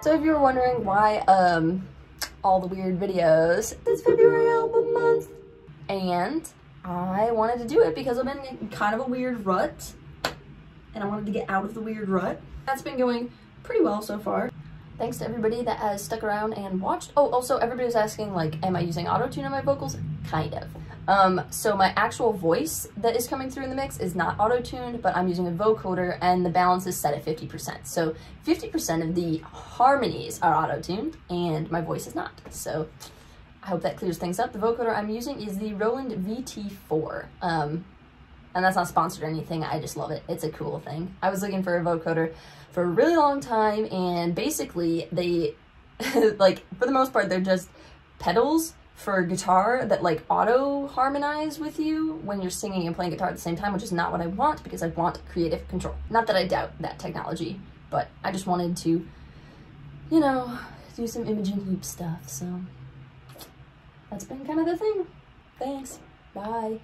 So if you're wondering why all the weird videos, it's February album month, and I wanted to do it because I'm in kind of a weird rut, and I wanted to get out of the weird rut. That's been going pretty well so far. Thanks to everybody that has stuck around and watched. Oh, also everybody was asking, like, am I using auto-tune on my vocals? Kind of. So my actual voice that is coming through in the mix is not auto-tuned, but I'm using a vocoder, and the balance is set at 50%. So 50% of the harmonies are auto-tuned, and my voice is not. So I hope that clears things up. The vocoder I'm using is the Roland VT4. And that's not sponsored or anything, I just love it. It's a cool thing. I was looking for a vocoder for a really long time, and basically they, like, for the most part, they're just pedals for guitar that, like, auto harmonize with you when you're singing and playing guitar at the same time, which is not what I want, because I want creative control. Not that I doubt that technology, but I just wanted to, you know, do some Imogen Heap stuff, so that's been kind of the thing. Thanks, bye.